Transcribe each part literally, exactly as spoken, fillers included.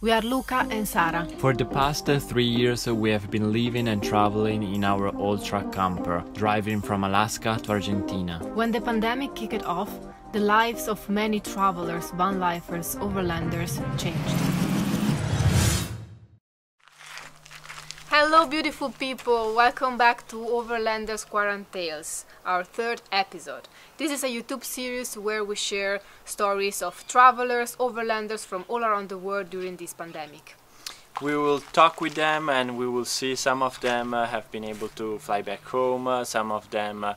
We are Luca and Sara. For the past three years we have been living and traveling in our old truck camper, driving from Alaska to Argentina. When the pandemic kicked off, the lives of many travelers, van-lifers, overlanders changed. Hello beautiful people, welcome back to Overlanders Quarantales, our third episode. This is a YouTube series where we share stories of travelers, overlanders from all around the world during this pandemic. We will talk with them and we will see some of them uh, have been able to fly back home, uh, some of them uh,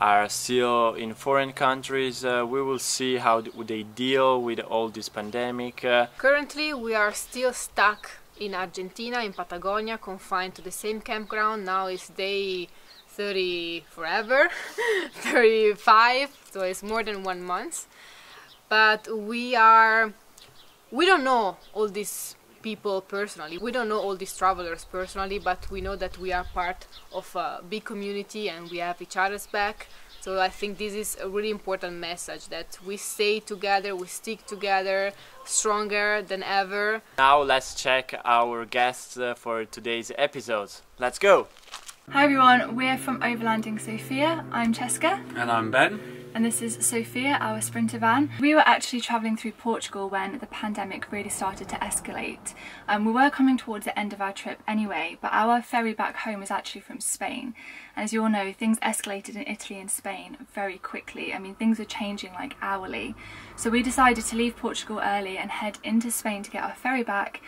are still in foreign countries. Uh, we will see how they deal with all this pandemic. Uh. Currently we are still stuck in Argentina, in Patagonia, confined to the same campground. Now it's day thirty forever, thirty-five, so it's more than one month. But we are, we don't know all these people personally, we don't know all these travelers personally, but we know that we are part of a big community and we have each other's back. So I think this is a really important message, that we stay together, we stick together, stronger than ever. Now let's check our guests for today's episode. Let's go! Hi everyone, we're from Overlanding Sophia. I'm Chesca. And I'm Ben. And this is Sophia, our Sprinter van. We were actually travelling through Portugal when the pandemic really started to escalate. Um, we were coming towards the end of our trip anyway, but our ferry back home was actually from Spain. And as you all know, things escalated in Italy and Spain very quickly. I mean, things were changing like hourly. So we decided to leave Portugal early and head into Spain to get our ferry back.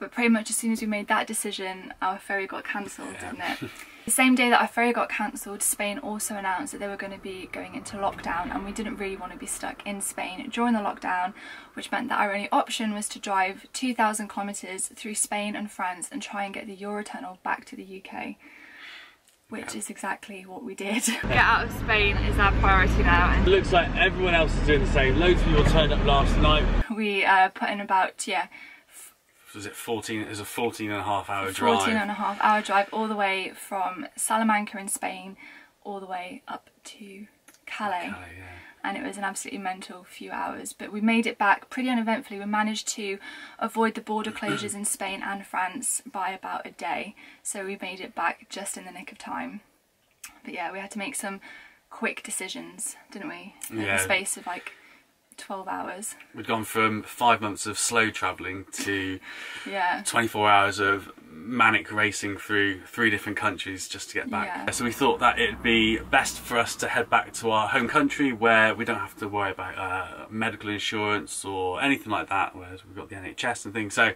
But pretty much as soon as we made that decision, our ferry got cancelled, yeah. Didn't it? The same day that our ferry got cancelled, Spain also announced that they were going to be going into lockdown, and we didn't really want to be stuck in Spain during the lockdown, which meant that our only option was to drive two thousand kilometres through Spain and France and try and get the Eurotunnel back to the U K, which is exactly what we did. Get out of Spain is our priority now. And it looks like everyone else is doing the same. Loads of people turned up last night. We uh, put in about, yeah, was it fourteen? It was a fourteen and a half hour drive. fourteen and a half hour drive all the way from Salamanca in Spain all the way up to Calais. Calais, yeah. And it was an absolutely mental few hours, but we made it back pretty uneventfully. We managed to avoid the border closures in Spain and France by about a day, so we made it back just in the nick of time. But yeah, we had to make some quick decisions, didn't we? In yeah. the space of like twelve hours. We'd gone from five months of slow travelling to yeah. twenty-four hours of manic racing through three different countries just to get back. Yeah. So we thought that it'd be best for us to head back to our home country where we don't have to worry about uh, medical insurance or anything like that, whereas we've got the N H S and things. So,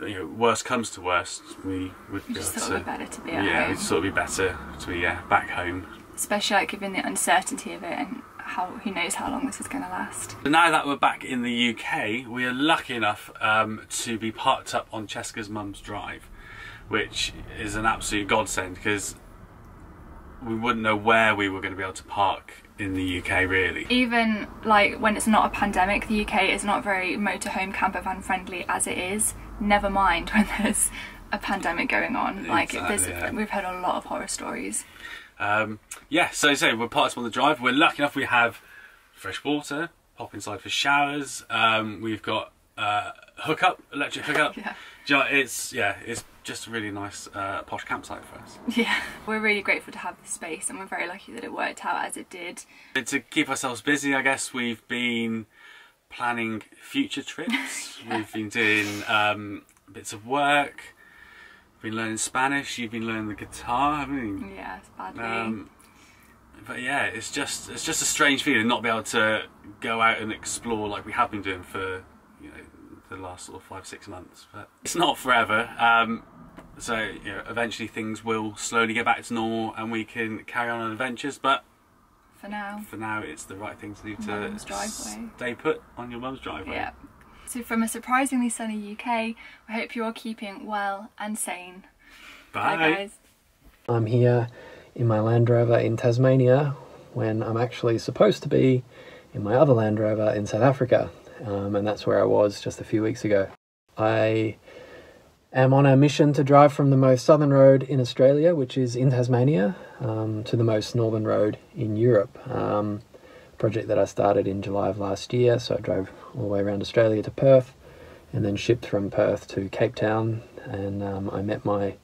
you know, worst comes to worst, we would we just thought to, it'd be better to be at yeah, home. It'd sort of be better to be yeah, back home. Especially like given the uncertainty of it and how, who knows how long this is going to last. Now that we're back in the U K, we are lucky enough um, to be parked up on Chesca's mum's drive, which is an absolute godsend because we wouldn't know where we were going to be able to park in the U K really. Even like when it's not a pandemic, the U K is not very motorhome camper van friendly as it is, never mind when there's a pandemic going on. Like exactly, yeah. We've heard a lot of horror stories. Um, yeah, so so we're parked on the drive. We're lucky enough we have fresh water, pop inside for showers. Um, we've got uh, hookup, electric hookup. Yeah. You know, it's yeah, it's just a really nice uh, posh campsite for us. Yeah, we're really grateful to have the space, and we're very lucky that it worked out as it did. And to keep ourselves busy, I guess we've been planning future trips. Yeah. We've been doing um, bits of work. Been learning Spanish, you've been learning the guitar, haven't you? Yeah, it's badly. Um, but yeah, it's just it's just a strange feeling not be able to go out and explore like we have been doing for, you know, the last sort of five, six months. But it's not forever. Um, so you know, eventually things will slowly get back to normal and we can carry on our adventures, but for now for now it's the right thing to do to stay put on your mum's driveway. Yeah. So from a surprisingly sunny U K, we hope you're keeping well and sane. Bye. Bye guys. I'm here in my Land Rover in Tasmania when I'm actually supposed to be in my other Land Rover in South Africa, um, and that's where I was just a few weeks ago. I am on a mission to drive from the most southern road in Australia, which is in Tasmania, um, to the most northern road in Europe. Um, project that I started in July of last year, so I drove all the way around Australia to Perth and then shipped from Perth to Cape Town, and um, I met my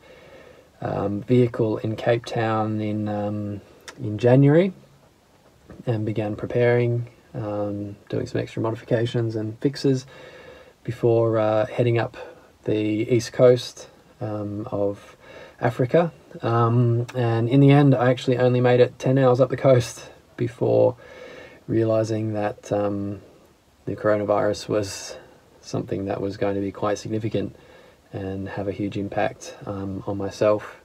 um, vehicle in Cape Town in um, in January and began preparing, um, doing some extra modifications and fixes before uh, heading up the east coast um, of Africa, um, and in the end I actually only made it ten hours up the coast before realizing that um, the coronavirus was something that was going to be quite significant and have a huge impact um, on myself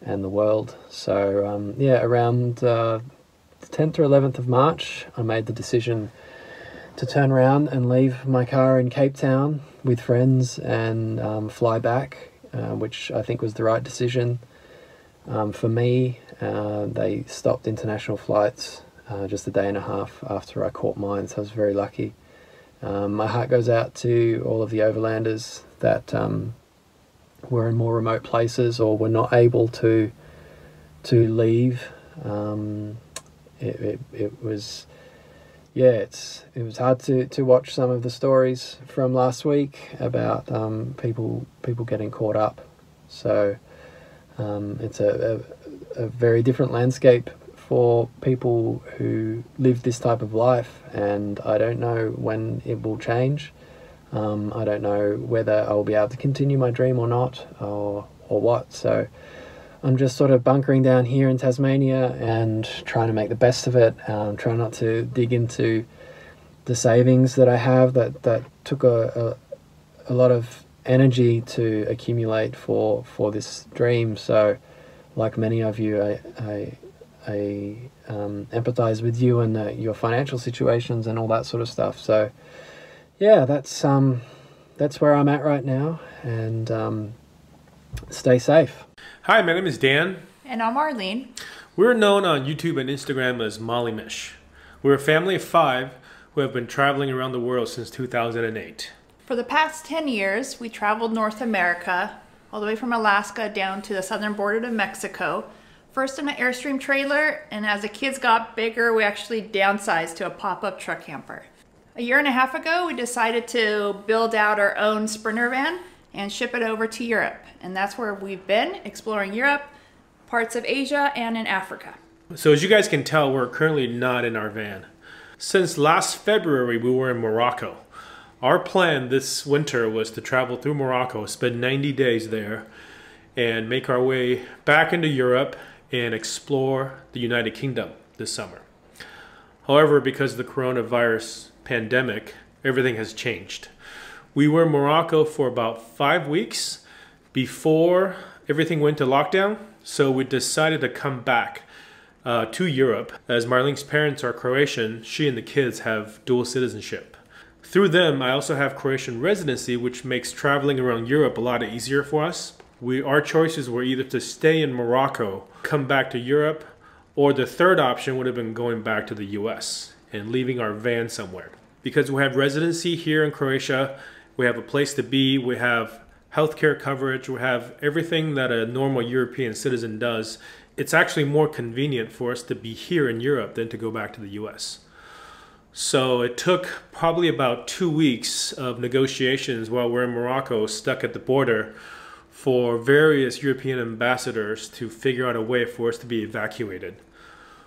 and the world. So um, yeah, around uh, the tenth or eleventh of March I made the decision to turn around and leave my car in Cape Town with friends and um, fly back, uh, which I think was the right decision um, for me. Uh, they stopped international flights uh, just a day and a half after I caught mine, so I was very lucky. Um, my heart goes out to all of the overlanders that um, were in more remote places or were not able to to leave. Um, it, it, it was... Yeah, it's, it was hard to, to watch some of the stories from last week about um, people people getting caught up. So um, it's a, a, a very different landscape for people who live this type of life, and I don't know when it will change. Um, I don't know whether I'll be able to continue my dream or not, or, or what. So I'm just sort of bunkering down here in Tasmania and trying to make the best of it, um, trying not to dig into the savings that I have that, that took a, a, a lot of energy to accumulate for, for this dream. So like many of you, I, I, I um, empathize with you and uh, your financial situations and all that sort of stuff. So yeah, that's, um, that's where I'm at right now, and um, stay safe. Hi, my name is Dan. And I'm Arlene. We're known on YouTube and Instagram as Molly Mish. We're a family of five who have been traveling around the world since two thousand eight. For the past ten years, we traveled North America, all the way from Alaska down to the southern border to Mexico, first in an Airstream trailer, and as the kids got bigger, we actually downsized to a pop-up truck camper. A year and a half ago, we decided to build out our own Sprinter van and ship it over to Europe. And that's where we've been, exploring Europe, parts of Asia, and in Africa. So as you guys can tell, we're currently not in our van. Since last February, we were in Morocco. Our plan this winter was to travel through Morocco, spend ninety days there, and make our way back into Europe and explore the United Kingdom this summer. However, because of the coronavirus pandemic, everything has changed. We were in Morocco for about five weeks before everything went to lockdown, so we decided to come back uh, to Europe. As Marlene's parents are Croatian, she and the kids have dual citizenship. Through them, I also have Croatian residency, which makes traveling around Europe a lot easier for us. We, our choices were either to stay in Morocco, come back to Europe, or the third option would have been going back to the U S and leaving our van somewhere. Because we have residency here in Croatia, we have a place to be, we have healthcare coverage, we have everything that a normal European citizen does. It's actually more convenient for us to be here in Europe than to go back to the U S. So it took probably about two weeks of negotiations while we're in Morocco, stuck at the border, for various European ambassadors to figure out a way for us to be evacuated.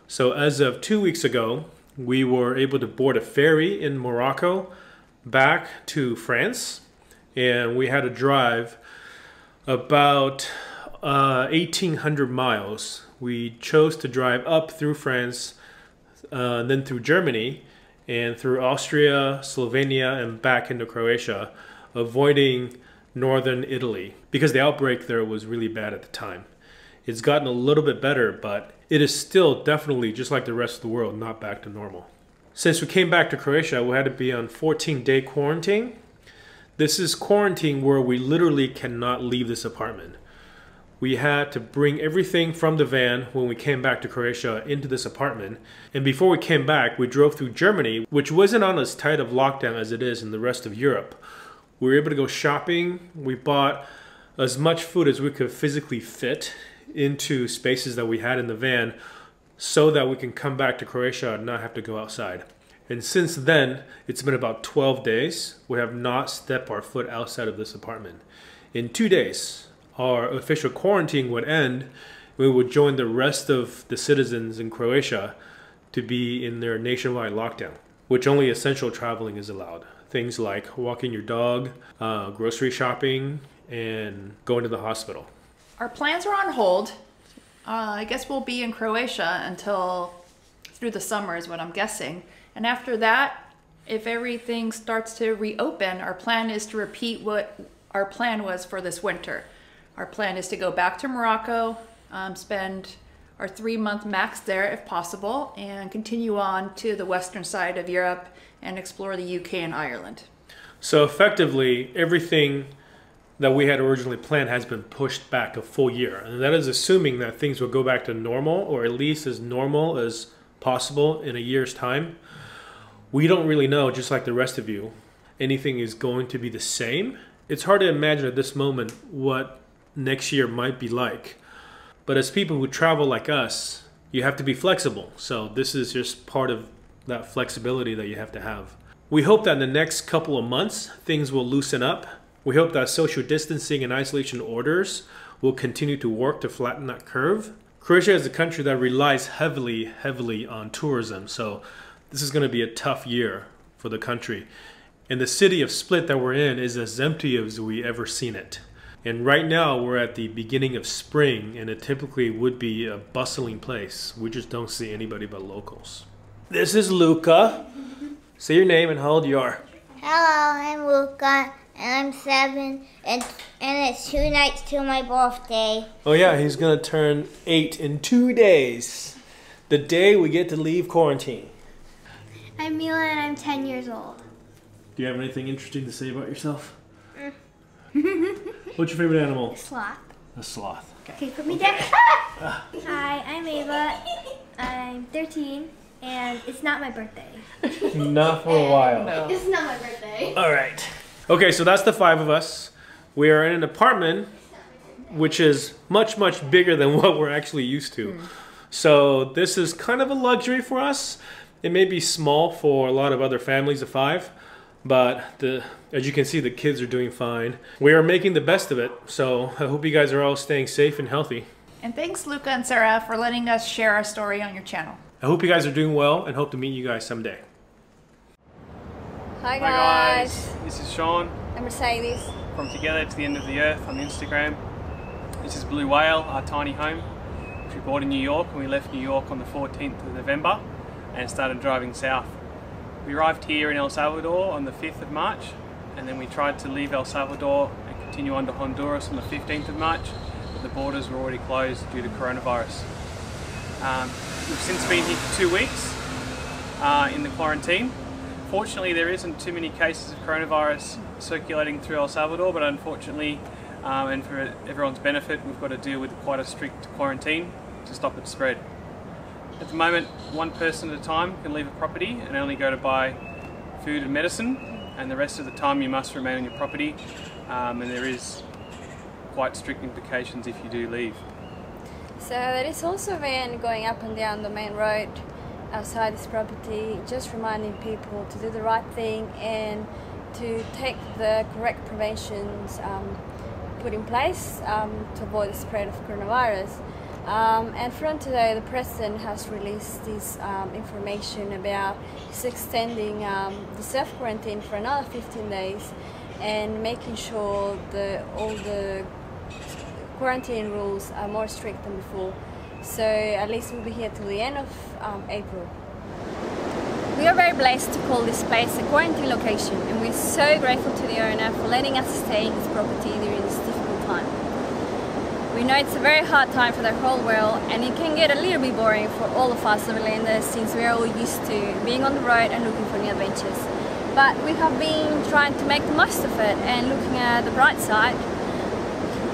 So as of two weeks ago, we were able to board a ferry in Morocco back to France, and we had to drive about uh, eighteen hundred miles. We chose to drive up through France, uh, then through Germany, and through Austria, Slovenia, and back into Croatia, avoiding northern Italy because the outbreak there was really bad at the time. It's gotten a little bit better, but it is still definitely, just like the rest of the world, not back to normal. Since we came back to Croatia, we had to be on fourteen day quarantine. This is quarantine where we literally cannot leave this apartment. We had to bring everything from the van when we came back to Croatia into this apartment. And before we came back, we drove through Germany, which wasn't on as tight of lockdown as it is in the rest of Europe. We were able to go shopping. We bought as much food as we could physically fit into spaces that we had in the van, so that we can come back to Croatia and not have to go outside. And since then, it's been about twelve days. We have not stepped our foot outside of this apartment. In two days, our official quarantine would end. We would join the rest of the citizens in Croatia to be in their nationwide lockdown, which only essential traveling is allowed. Things like walking your dog, uh, grocery shopping, and going to the hospital. Our plans are on hold. Uh, I guess we'll be in Croatia until through the summer is what I'm guessing. And after that, if everything starts to reopen, our plan is to repeat what our plan was for this winter. Our plan is to go back to Morocco, um, spend our three month max there if possible, and continue on to the western side of Europe and explore the U K and Ireland. So effectively, everything that we had originally planned has been pushed back a full year. And that is assuming that things will go back to normal, or at least as normal as possible in a year's time. We don't really know, just like the rest of you, anything is going to be the same. It's hard to imagine at this moment what next year might be like. But as people who travel like us, you have to be flexible. So this is just part of that flexibility that you have to have. We hope that in the next couple of months, things will loosen up. We hope that social distancing and isolation orders will continue to work to flatten that curve. Croatia is a country that relies heavily, heavily on tourism. So this is going to be a tough year for the country. And the city of Split that we're in is as empty as we ever seen it. And right now we're at the beginning of spring, and it typically would be a bustling place. We just don't see anybody but locals. This is Luca. Say your name and how old you are. Hello, I'm Luca, and I'm seven, and, and it's two nights till my birthday. Oh yeah, he's going to turn eight in two days. The day we get to leave quarantine. I'm Mila and I'm ten years old. Do you have anything interesting to say about yourself? Mm. What's your favorite animal? A sloth. A sloth. Okay, okay put me okay. down. Ah! Hi, I'm Ava. I'm thirteen and it's not my birthday. Not for a while. No. It's not my birthday. All right. Okay, so that's the five of us. We are in an apartment which is much, much bigger than what we're actually used to. Mm. So this is kind of a luxury for us. It may be small for a lot of other families of five, but the, as you can see, the kids are doing fine. We are making the best of it, so I hope you guys are all staying safe and healthy. And thanks, Luca and Sara, for letting us share our story on your channel. I hope you guys are doing well and hope to meet you guys someday. Hi, guys. Hi guys. This is Sean. I'm Mercedes. From Together to the End of the Earth on Instagram. This is Blue Whale, our tiny home, which we bought in New York, and we left New York on the fourteenth of November. And started driving south. We arrived here in El Salvador on the fifth of March, and then we tried to leave El Salvador and continue on to Honduras on the fifteenth of March, but the borders were already closed due to coronavirus. Um, we've since been here for two weeks uh, in the quarantine. Fortunately, there isn't too many cases of coronavirus circulating through El Salvador, but unfortunately, um, and for everyone's benefit, we've got to deal with quite a strict quarantine to stop its spread. At the moment, one person at a time can leave a property and only go to buy food and medicine, and the rest of the time you must remain on your property, um, and there is quite strict implications if you do leave. So there is also a van going up and down the main road outside this property, just reminding people to do the right thing and to take the correct preventions um, put in place um, to avoid the spread of coronavirus. Um, and from today, the President has released this um, information about extending um, the self-quarantine for another fifteen days and making sure that all the quarantine rules are more strict than before. So at least we'll be here till the end of um, April. We are very blessed to call this place a quarantine location, and we're so grateful to the owner for letting us stay in his property during this difficult time. We know it's a very hard time for the whole world, and it can get a little bit boring for all of us Overlanders, since we are all used to being on the road and looking for new adventures. But we have been trying to make the most of it and looking at the bright side.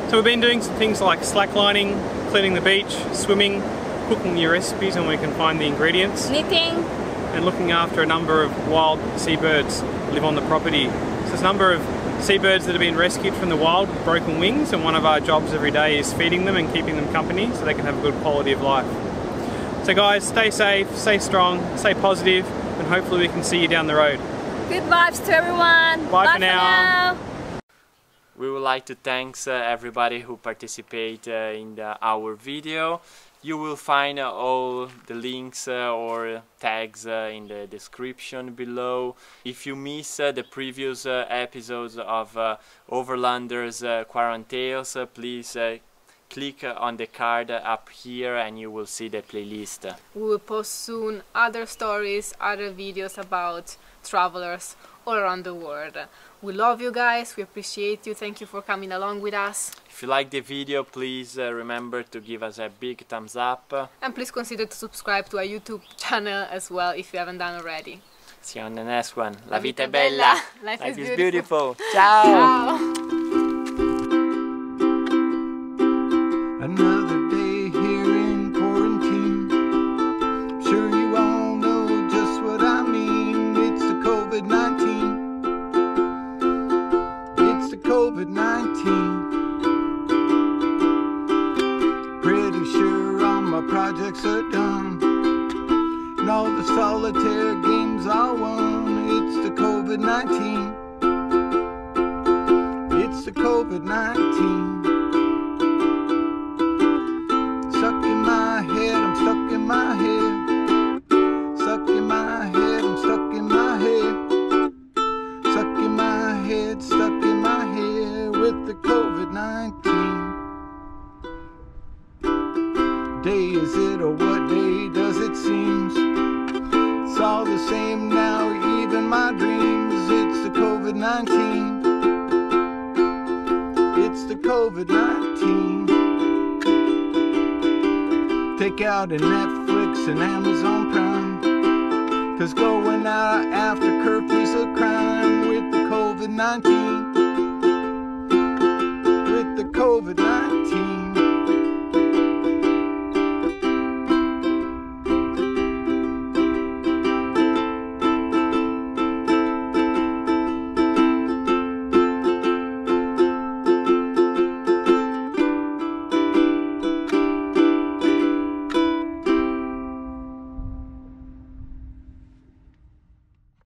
So we've been doing some things like slacklining, cleaning the beach, swimming, cooking new recipes when we can find the ingredients. Knitting. And looking after a number of wild seabirds that live on the property. So there's a number of seabirds that have been rescued from the wild with broken wings, and one of our jobs every day is feeding them and keeping them company so they can have a good quality of life. So guys, stay safe, stay strong, stay positive, and hopefully we can see you down the road. Good vibes to everyone. Bye, Bye for, for now. now. We would like to thank uh, everybody who participated uh, in the, our video. You will find uh, all the links uh, or tags uh, in the description below. If you miss uh, the previous uh, episodes of uh, Overlanders uh, Quarantales, uh, please uh, click on the card up here and you will see the playlist. We will post soon other stories, other videos about travelers all around the world. We love you guys, we appreciate you, thank you for coming along with us. If you like the video, please uh, remember to give us a big thumbs up. And please consider to subscribe to our YouTube channel as well if you haven't done already. See you on the next one. La vita è bella! Life, Life is, is beautiful! beautiful. Ciao! Ciao. Another day here in quarantine. Sure you all know just what I mean. It's the COVID nineteen. It's the COVID nineteen. Pretty sure all my projects are done, and all the solitaire games I won. It's the COVID nineteen. It's the COVID nineteen. Stuck in my head, I'm stuck in my head. Stuck in my head, I'm stuck in my head. Stuck in my head, stuck in my head with the COVID nineteen. Day is it or what day does it seem? It's all the same now, even my dreams. It's the COVID nineteen. It's the COVID nineteen. Take out a Netflix and Amazon Prime, 'cause going out after curfew's a crime with the COVID nineteen.